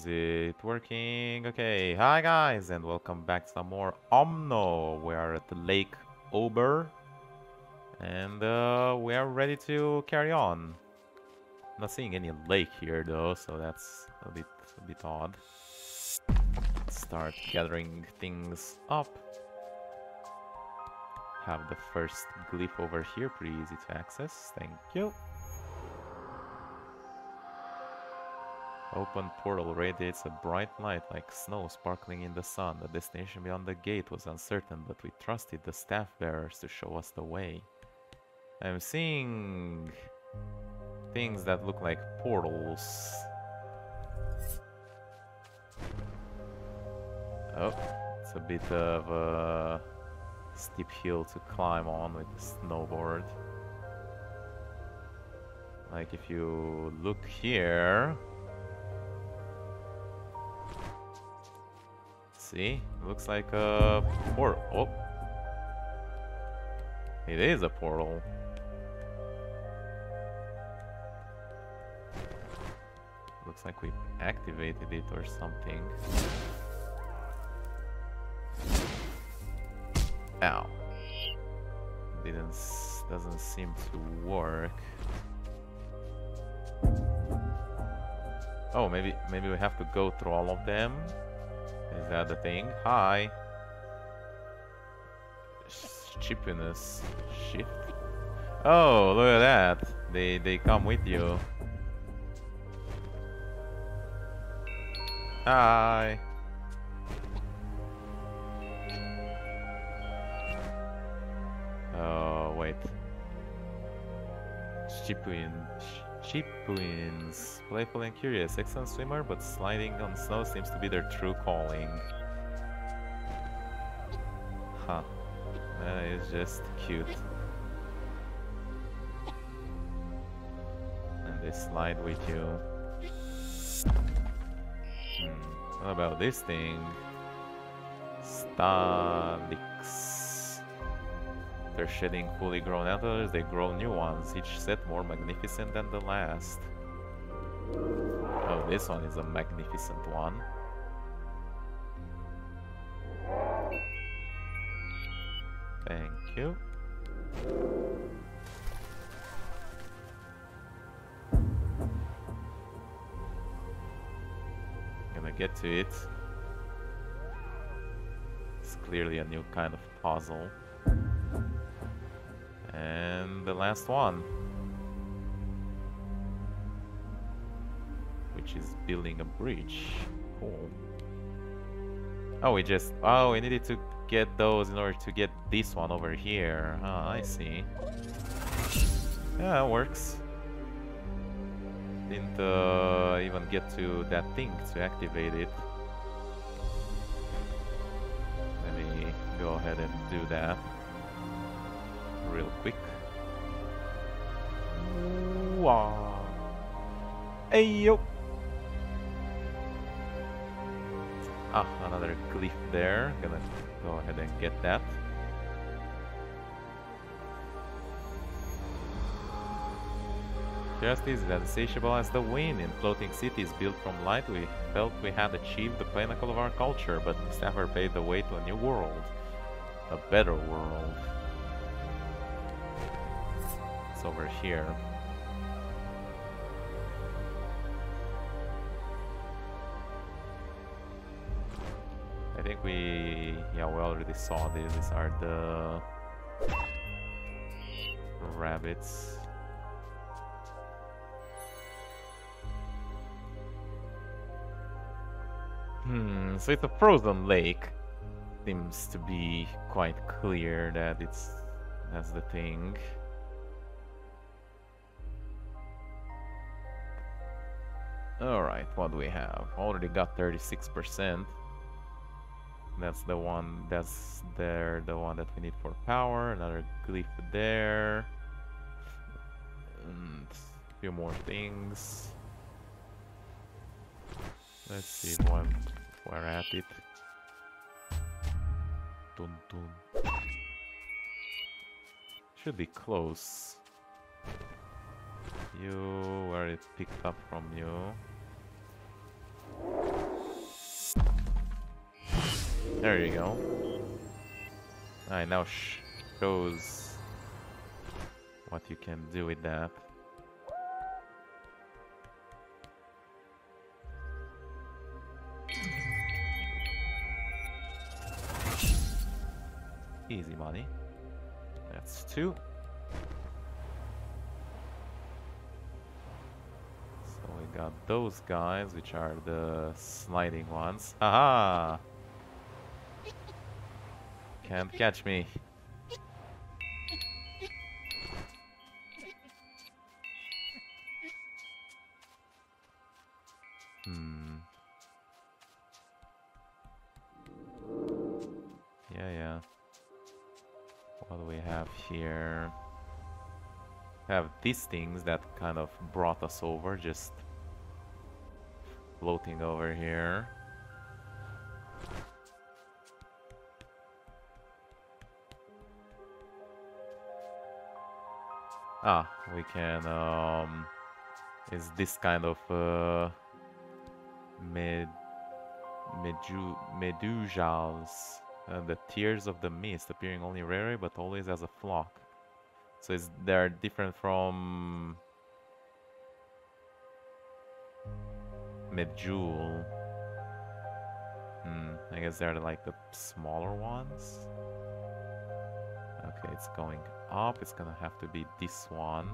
Is it working? Okay, hi guys, and welcome back to some more Omno. We are at the Lake Ober, and we are ready to carry on. I'm not seeing any lake here though, so that's a bit odd. Let's start gathering things up. Have the first glyph over here, pretty easy to access, thank you. Open portal radiates a bright light like snow sparkling in the sun. The destination beyond the gate was uncertain, but we trusted the staff bearers to show us the way. I'm seeing things that look like portals. Oh, it's a bit of a steep hill to climb on with the snowboard. Like if you look here... See, looks like a portal. Oh, it is a portal. Looks like we activated it or something. Ow. Doesn't seem to work. Oh, maybe we have to go through all of them. Is that the thing? Hi! Chipwings. Shift. Oh, look at that! They come with you. Hi! Oh, wait. Chipwings, playful and curious, excellent swimmer, but sliding on snow seems to be their true calling. Huh. That is just cute. And they slide with you. What about this thing? Stadix. After shedding fully grown antlers, they grow new ones, each set more magnificent than the last. Oh, this one is a magnificent one. Thank you. Gonna get to it. It's clearly a new kind of puzzle. And the last one, which is building a bridge. Cool. Oh, we needed to get those in order to get this one over here. Ah, I see. Yeah, it works. Didn't even get to that thing to activate it. Let me go ahead and do that real quick. Wow. Hey yo. Ah, another glyph there. Gonna go ahead and get that. Curiosity is insatiable as the wind. In floating cities built from light, we felt we had achieved the pinnacle of our culture, but the staffer paved the way to a new world. A better world. Over here. I think we already saw these. These are the rabbits. So it's a frozen lake. Seems to be quite clear that that's the thing. Alright, what do we have? Already got 36%. That's the one the one that we need for power. Another glyph there. And a few more things. Let's see if we're at it. Dun, dun. Should be close. You, where it picked up from you. There you go. Alright, now shows what you can do with that. Easy money. That's two. So we got those guys, which are the sliding ones. Aha! Can't catch me. Yeah. What do we have here? We have these things that kind of brought us over, just floating over here. Ah, we can, is this kind of Medjool's the tears of the mist, appearing only rarely but always as a flock. So they are different from Medjool. I guess they're like the smaller ones. Okay, it's going up. It's gonna have to be this one.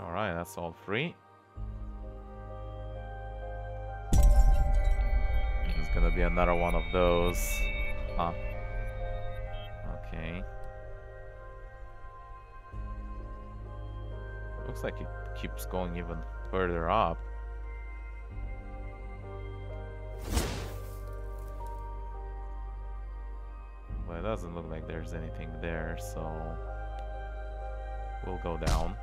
Alright, that's all free. There's gonna be another one of those. Huh. Okay. Looks like it keeps going even further up. Well, it doesn't look like there's anything there, so we'll go down.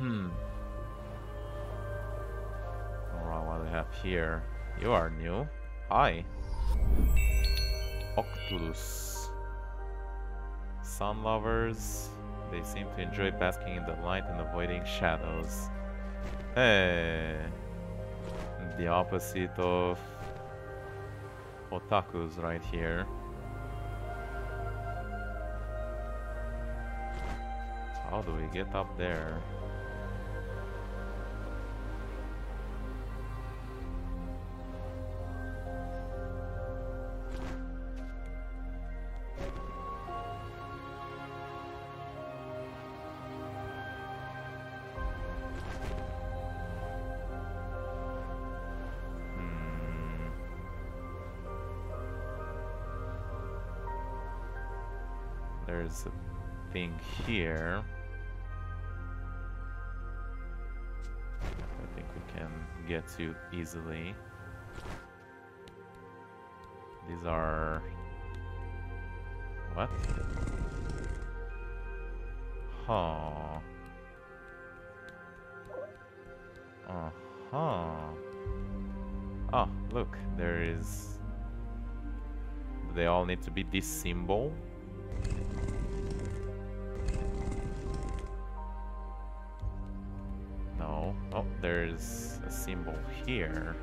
Alright, what do we have here? You are new. Hi. Octulus. Sun lovers. They seem to enjoy basking in the light and avoiding shadows. Hey. The opposite of otakus right here. How do we get up there? There's a thing here. I think we can get to easily. These are... What? Huh. Oh, look, there is... They all need to be this symbol. Oh, there's a symbol here.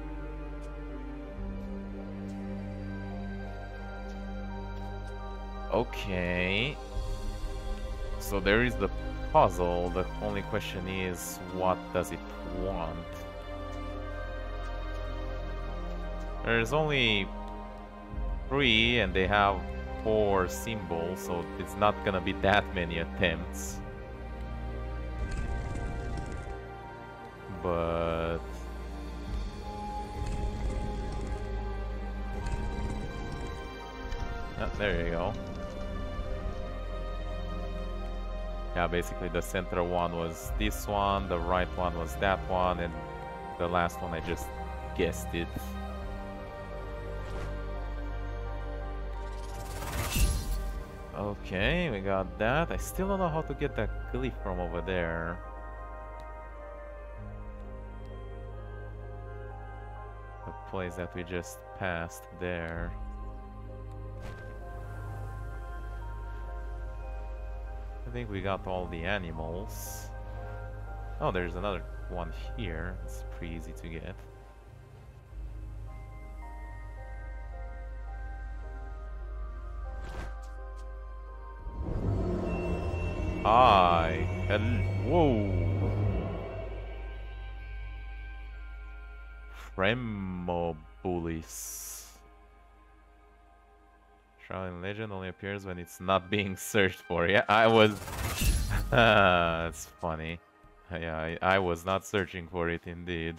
Okay. So there is the puzzle. The only question is, what does it want? There's only 3 and they have 4 symbols, so it's not gonna be that many attempts. But there you go. Yeah, basically the center one was this one, the right one was that one, and the last one I just guessed it. Okay, we got that. I still don't know how to get that glyph from over there. Place that we just passed there. I think we got all the animals. Oh, there's another one here. It's pretty easy to get. Hi. Whoa. Mobulis. Shrine legend only appears when it's not being searched for. Yeah, I was. That's funny. Yeah, I was not searching for it indeed.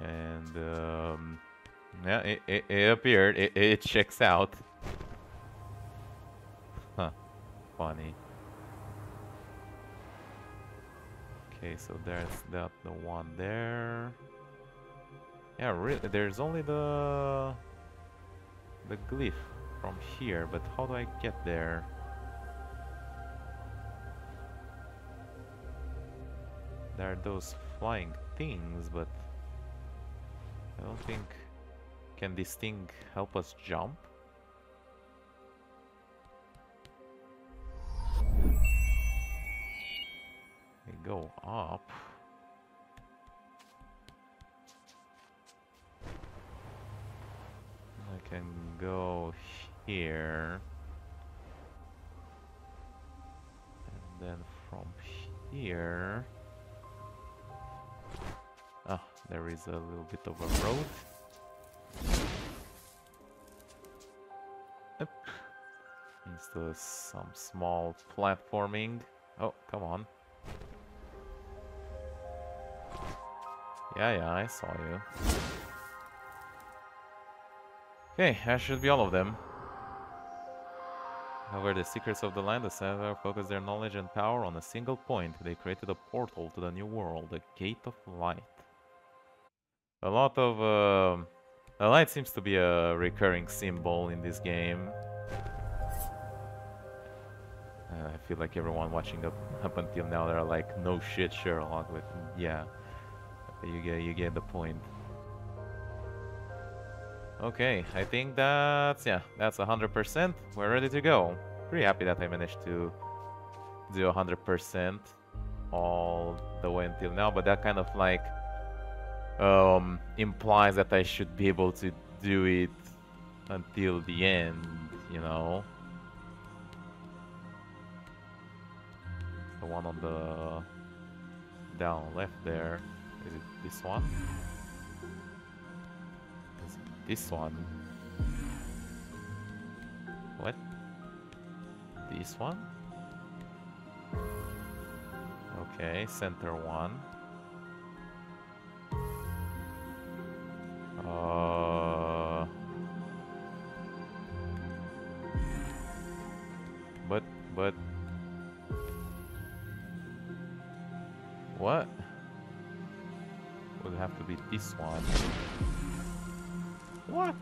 And yeah, it appeared. It checks out. Huh. Funny. Okay, so there's that the one there. Yeah, really, there's only the glyph from here, but how do I get there? There are those flying things, but I don't think... Can this thing help us jump? They go up... I can go here, and then from here, ah, there is a little bit of a road. Yep. Needs to some small platforming. Oh, come on. Yeah, I saw you. Okay, that should be all of them. However, the seekers of the land, the Sever, focused their knowledge and power on a single point. They created a portal to the new world, the Gate of Light. A lot of... the light seems to be a recurring symbol in this game. I feel like everyone watching up until now, they're like, no shit, Sherlock, but yeah, you get the point. Okay, I think that's, yeah, that's 100%. We're ready to go. Pretty happy that I managed to do 100% all the way until now, but that kind of like implies that I should be able to do it until the end, you know? The one on the down left there. Is it this one? This one. What? This one? Okay, center one. But... What? Would have to be this one. What?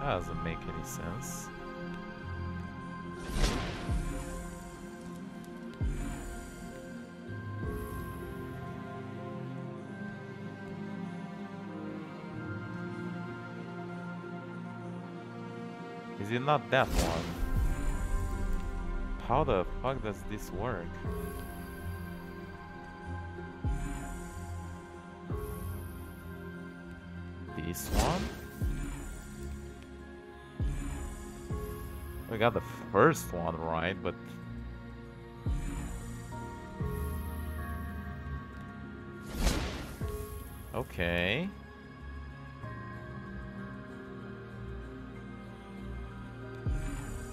That doesn't make any sense. Is it not that one? How the fuck does this work? This one? We got the first one right, but... Okay...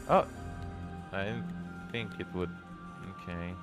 Oh! I didn't think it would... Okay...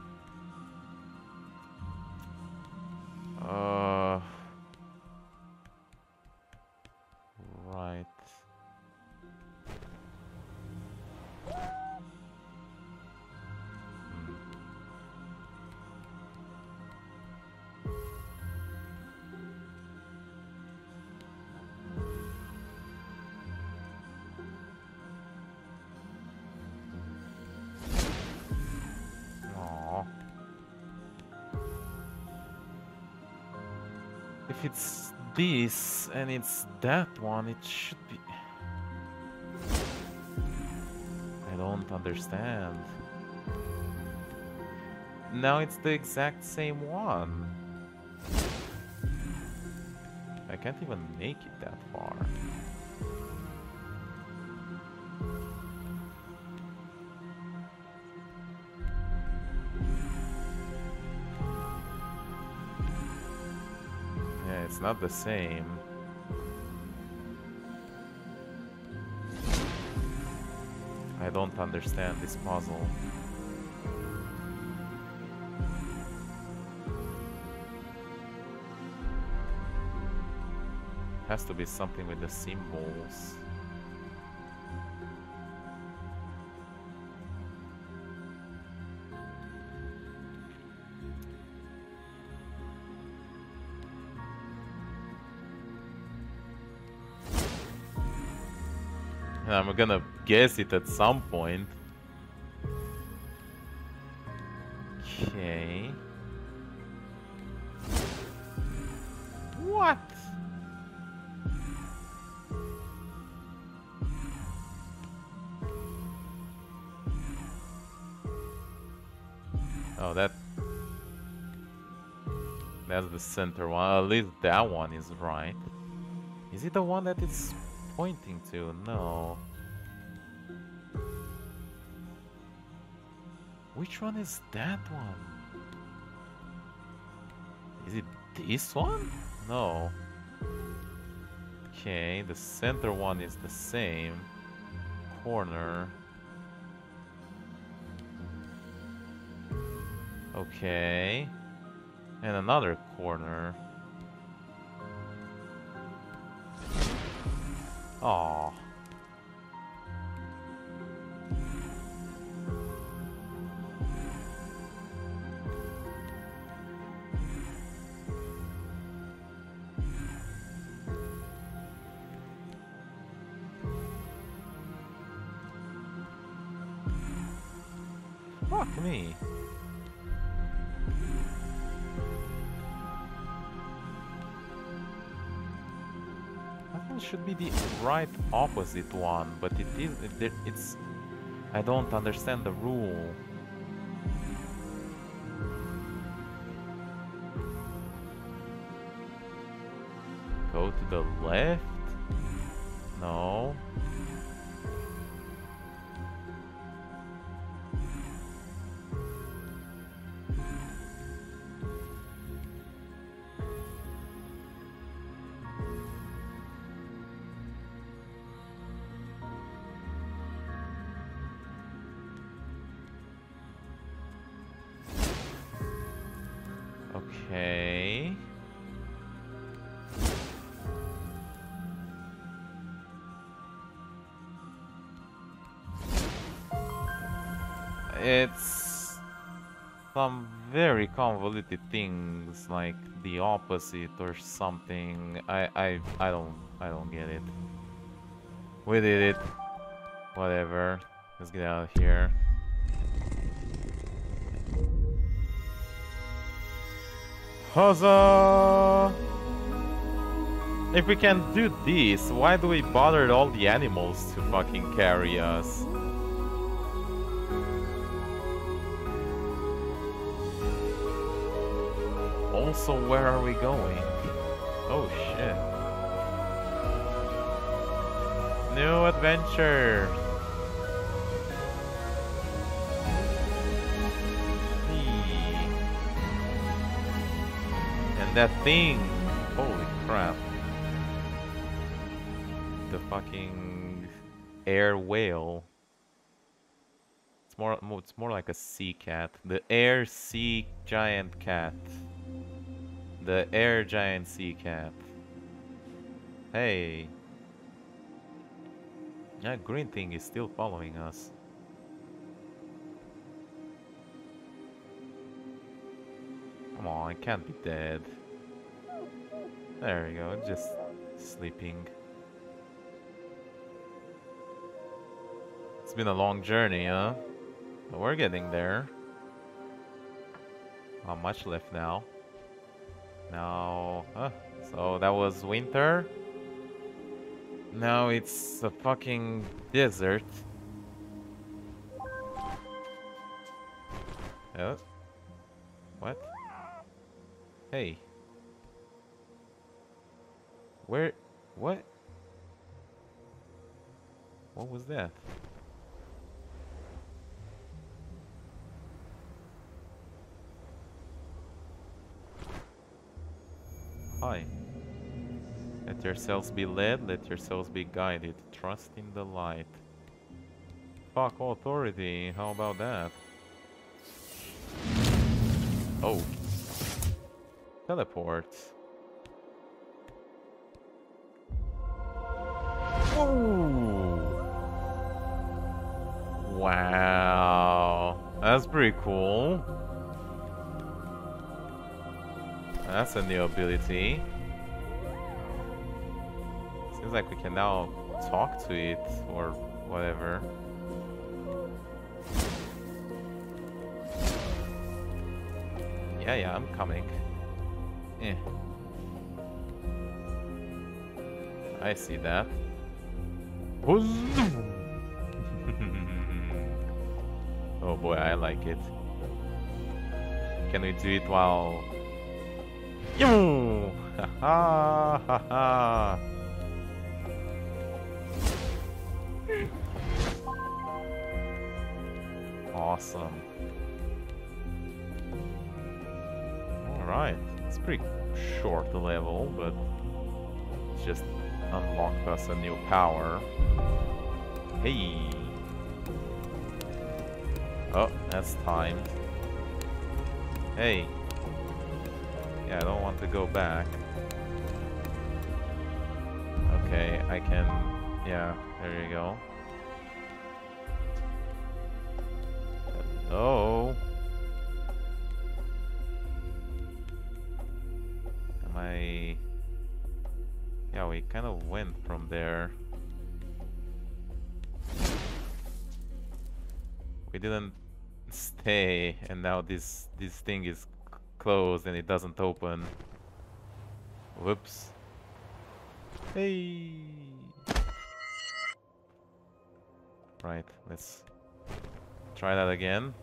If it's this and it's that one, it should be... don't understand. Now it's the exact same one. I can't even make it that far. Yeah, it's not the same. I don't understand this puzzle. Has to be something with the symbols. And I'm gonna guess it at some point. Okay. What? Oh, that's the center one. At least that one is right. Is it the one that it's pointing to? No. Which one is that one? Is it this one? No. Okay, the center one is the same. Corner. Okay, and another corner. Oh. Fuck me. Should be the right opposite one, but it is. It's. I don't understand the rule. Go to the left? No. Okay. It's some very convoluted things, like the opposite or something. I don't get it. We did it. Whatever. Let's get out of here. Huzzah! If we can do this, why do we bother all the animals to fucking carry us? Also, where are we going? Oh shit. New adventure! That thing! Holy crap. The fucking air whale. It's more like a sea cat. The air sea giant cat. The air giant sea cat. Hey. That green thing is still following us. Come on, it can't be dead. There we go, just sleeping. It's been a long journey, huh? But we're getting there. Not much left now. Now... so that was winter. Now it's a fucking desert. Oh. What? Hey. Where? What? What was that? Hi. Let yourselves be led, let yourselves be guided. Trust in the light. Fuck authority, how about that? Oh. Teleports. Whoa. Wow. That's pretty cool. That's a new ability. Seems like we can now talk to it or whatever. Yeah, yeah, I'm coming. Eh. I see that. Oh boy, I like it. Can we do it while... Yo! Ha ha ha ha! Awesome. Alright, it's pretty short level, but it just unlocked us a new power. Hey! Oh, that's timed. Hey! Yeah, I don't want to go back. Okay, I can... Yeah, there you go. Hello? Am I... Yeah, we kind of went from there. We didn't stay, and now this thing is... closed and it doesn't open. Whoops. Hey. Right, let's try that again.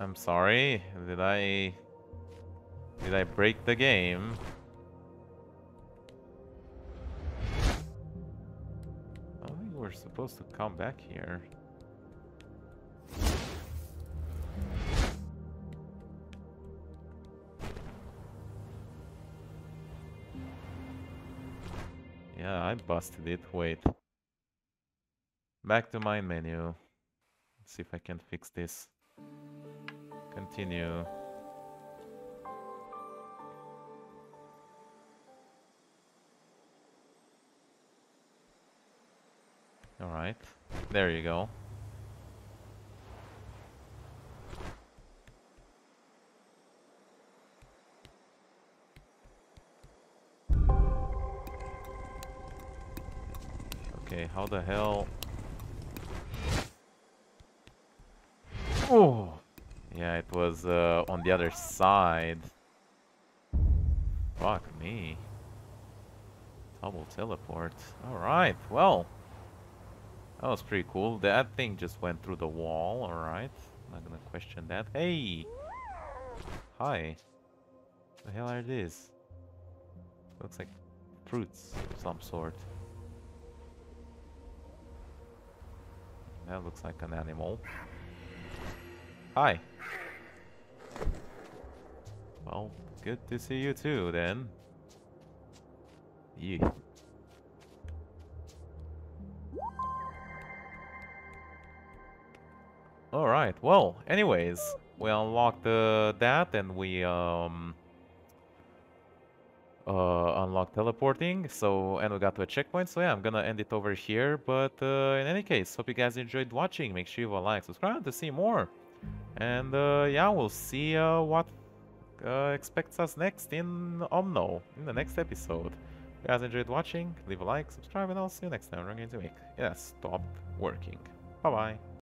I'm sorry, did I break the game? I don't think we're supposed to come back here. Yeah, I busted it. Wait. Back to main menu. Let's see if I can fix this. Continue. Alright. There you go. Okay, how the hell? Oh, yeah, it was on the other side. Fuck me. Double teleport. All right, well, that was pretty cool. That thing just went through the wall. All right, I'm not gonna question that. Hey, hi. What the hell are these? Looks like fruits of some sort. That looks like an animal. Hi. Well, good to see you too, then. Yeah. Alright, well, anyways, we unlocked that and we unlock teleporting, so, and we got to a checkpoint, so yeah, I'm gonna end it over here, but in any case, hope you guys enjoyed watching. Make sure you like, subscribe to see more, and yeah, we'll see what expects us next in Omno in the next episode. If you guys enjoyed watching, leave a like, subscribe, and I'll see you next time. I'm going to make, yeah, stop working. Bye bye.